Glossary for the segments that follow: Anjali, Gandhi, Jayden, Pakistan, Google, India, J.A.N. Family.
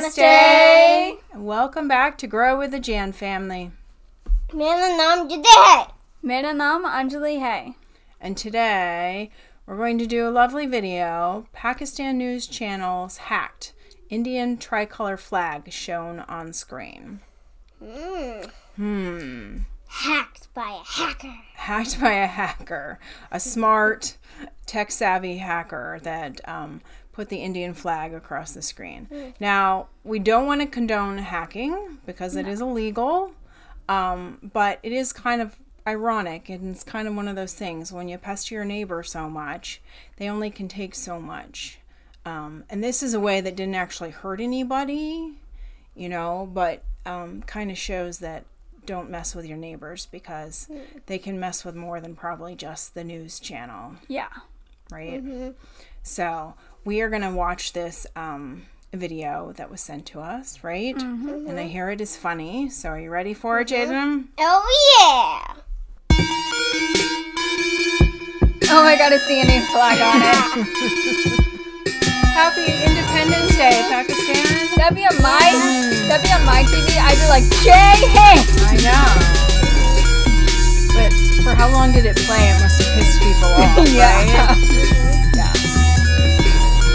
Namaste. Welcome back to Grow with the J.A.N. Family. Mera naam Jayden hai. Mera naam Anjali hai. And today we're going to do a lovely video, Pakistan News Channel's Hacked, Indian tricolor flag shown on screen. Hacked by a hacker. Hacked by a hacker. A smart, tech-savvy hacker that put the Indian flag across the screen. Now, we don't want to condone hacking because it is illegal, but it is kind of ironic, and it's kind of one of those things. When you pester your neighbor so much, they only can take so much. And this is a way that didn't actually hurt anybody, you know, but kind of shows that don't mess with your neighbors because they can mess with more than probably just the news channel. Yeah. Right? So we are going to watch this video that was sent to us, right? And I hear it is funny. So are you ready for it, Jayden? Oh, yeah! Oh, my God, it's the Indian flag on it. Happy Independence Day, Pakistan. That'd be on my TV. I'd be like, Jayden! I know. But for how long did it play? It must have pissed people off. Yeah.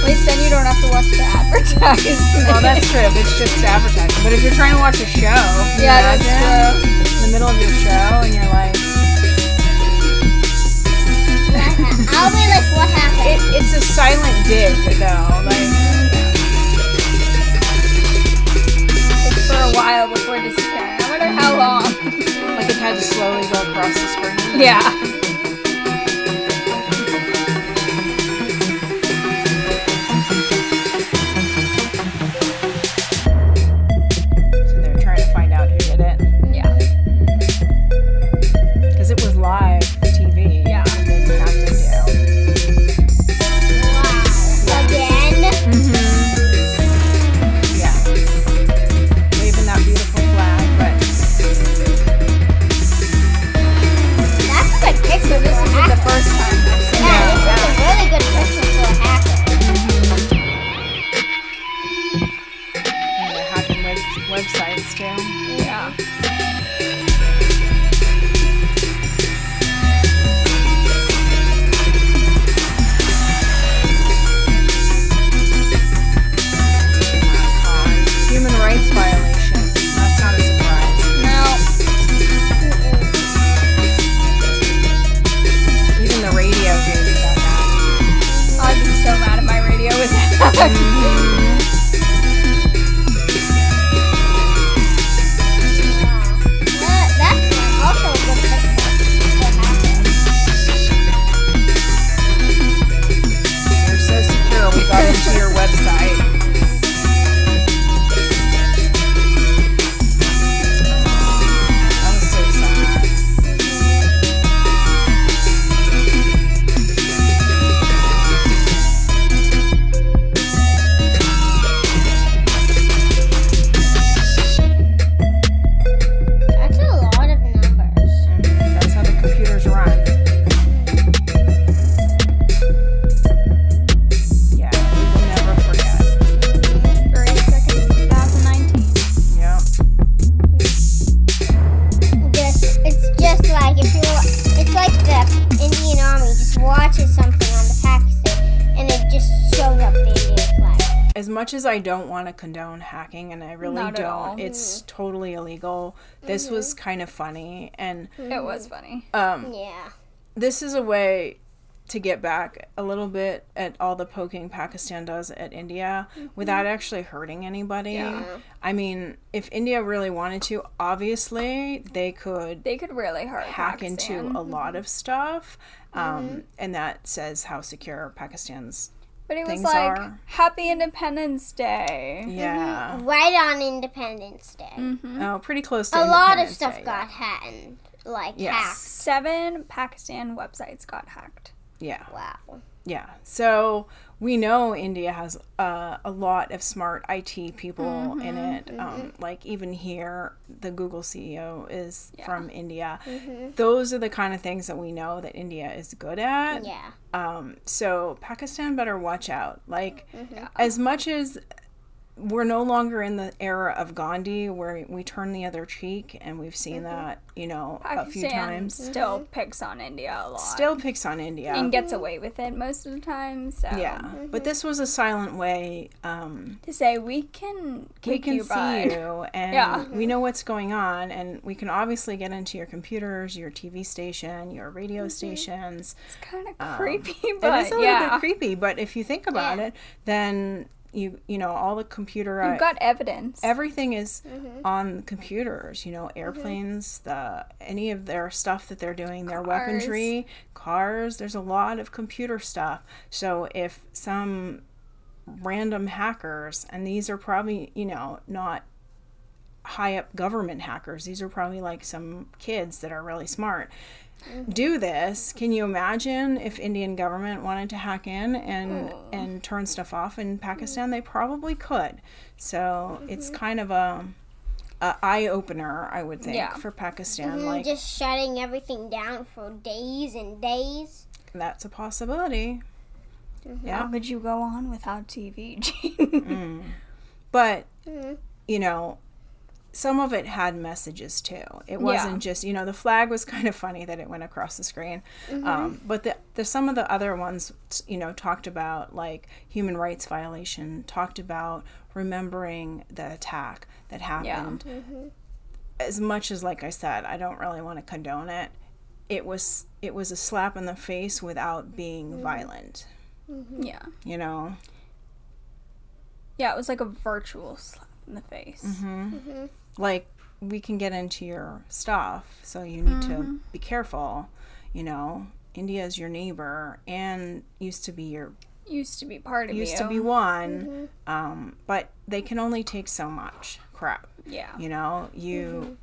At least then you don't have to watch the advertisement. Well, that's true. It's just advertising. But if you're trying to watch a show, yeah, that's true. In the middle of your show, and you're like, I'll be like, what happened? It's a silent dig, though. Like, it's for a while before this came. I wonder how long. Like it had to slowly go across the screen. Yeah. So they're trying to find out who did it. Yeah. Because it was live TV. Yeah. As much as I don't want to condone hacking, and I really don't, it's totally illegal. This was kind of funny, and it was funny. This is a way to get back a little bit at all the poking Pakistan does at India without actually hurting anybody. I mean, if India really wanted to, obviously they could really hack Pakistan. Into a lot of stuff, and that says how secure Pakistan's. But it was like, Happy Independence Day. Yeah. Right on Independence Day. Oh, pretty close to Independence Day. A lot of stuff got hacked. Hacked. 7 Pakistan websites got hacked. Yeah. Wow. Yeah. So we know India has a lot of smart IT people in it. Like even here, the Google CEO is from India. Those are the kind of things that we know that India is good at. Yeah. So Pakistan better watch out. Like as much as we're no longer in the era of Gandhi where we turn the other cheek, and we've seen that, you know, Pakistan a few times. Still picks on India a lot. Still picks on India. And gets away with it most of the time, so. Yeah, but this was a silent way to say, we can kick you by. We can see you, and we know what's going on, and we can obviously get into your computers, your TV station, your radio stations. It's kind of creepy, but it is a little bit creepy, but if you think about it, then... You know, all the computer... You've got evidence. Everything is on computers, you know, airplanes, any of their stuff that they're doing, their weaponry, cars. There's a lot of computer stuff. So if some random hackers, and these are probably, you know, not high-up government hackers. These are probably like some kids that are really smart. Do this. Can you imagine if Indian government wanted to hack in and turn stuff off in Pakistan? They probably could. So it's kind of a eye-opener, I would think, for Pakistan. Like just shutting everything down for days and days. That's a possibility. Yeah. How could you go on without TV, But, you know... Some of it had messages, too. It wasn't just, you know, the flag was kind of funny that it went across the screen. But some of the other ones, you know, talked about, like, human rights violation, talked about remembering the attack that happened. As much as, like I said, I don't really want to condone it. It was a slap in the face without being violent. You know? Yeah, it was like a virtual slap in the face. Like, we can get into your stuff, so you need to be careful. You know, India is your neighbor and used to be part of you. Used to be one, but they can only take so much crap. Yeah, you know, you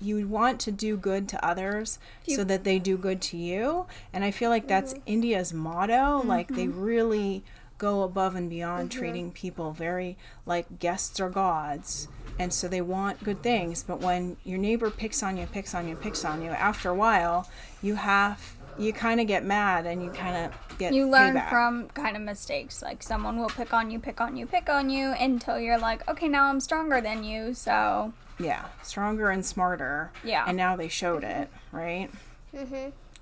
want to do good to others so that they do good to you, and I feel like that's India's motto. Like, they really go above and beyond, treating people very like guests or gods, and so they want good things. But when your neighbor picks on you, after a while you kind of get mad, and you kind of get payback. From kind of mistakes. Like, someone will pick on you until you're like, okay, now I'm stronger than you, so stronger and smarter, and now they showed it, right?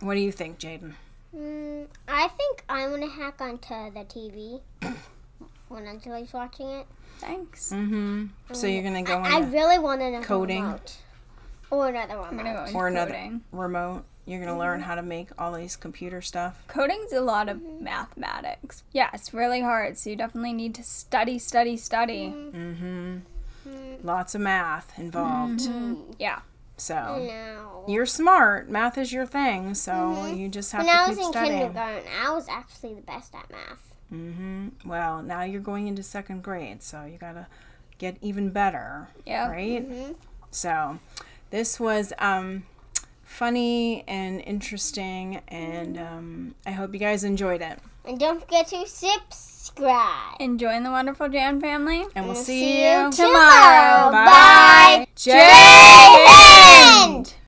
What do you think, Jayden? I think I want to hack onto the TV when Anjali's watching it. Thanks. So you're going to go on. I really want another coding remote. Or another remote. I'm gonna go another remote. You're going to learn how to make all these computer stuff. Coding's a lot of mathematics. Yeah, it's really hard, so you definitely need to study. Lots of math involved. Yeah. So, you're smart. Math is your thing, so you just have to keep studying. When I was in kindergarten, I was actually the best at math. Well, now you're going into second grade, so you got to get even better, right? So, this was funny and interesting, and I hope you guys enjoyed it. And don't forget to subscribe. And join the wonderful J.A.N. family. And we'll see you tomorrow. Bye. J.A.N.